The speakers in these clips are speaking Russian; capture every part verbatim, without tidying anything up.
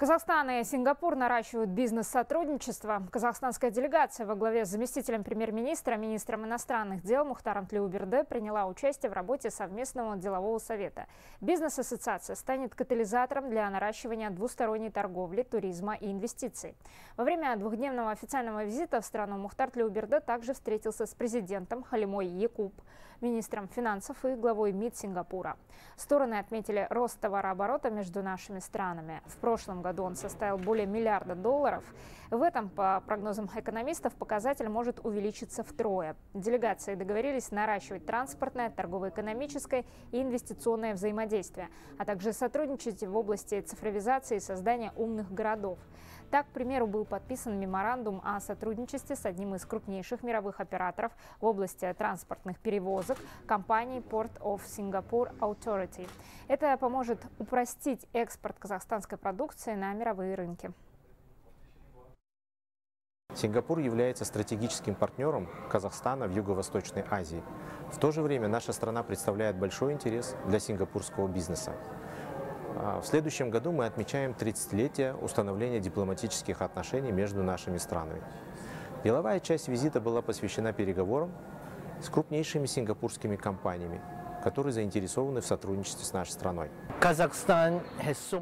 Казахстан и Сингапур наращивают бизнес-сотрудничество. Казахстанская делегация во главе с заместителем премьер-министра, министром иностранных дел Мухтаром Тлеуберди приняла участие в работе совместного делового совета. Бизнес-ассоциация станет катализатором для наращивания двусторонней торговли, туризма и инвестиций. Во время двухдневного официального визита в страну Мухтар Тлеуберди также встретился с президентом Халимой Якуб, министром финансов и главой МИД Сингапура. Стороны отметили рост товарооборота между нашими странами. В прошлом году он составил более миллиарда долларов. В этом, по прогнозам экономистов, показатель может увеличиться втрое. Делегации договорились наращивать транспортное, торгово-экономическое и инвестиционное взаимодействие, а также сотрудничать в области цифровизации и создания умных городов. Так, к примеру, был подписан меморандум о сотрудничестве с одним из крупнейших мировых операторов в области транспортных перевозок, компанией Port of Singapore Authority. Это поможет упростить экспорт казахстанской продукции на мировые рынки. Сингапур является стратегическим партнером Казахстана в Юго-Восточной Азии. В то же время наша страна представляет большой интерес для сингапурского бизнеса. В следующем году мы отмечаем тридцатилетие установления дипломатических отношений между нашими странами. Деловая часть визита была посвящена переговорам с крупнейшими сингапурскими компаниями, которые заинтересованы в сотрудничестве с нашей страной.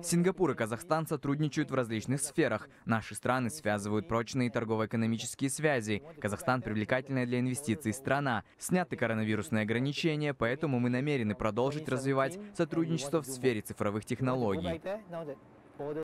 Сингапур и Казахстан сотрудничают в различных сферах. Наши страны связывают прочные торгово-экономические связи. Казахстан – привлекательная для инвестиций страна. Сняты коронавирусные ограничения, поэтому мы намерены продолжить развивать сотрудничество в сфере цифровых технологий.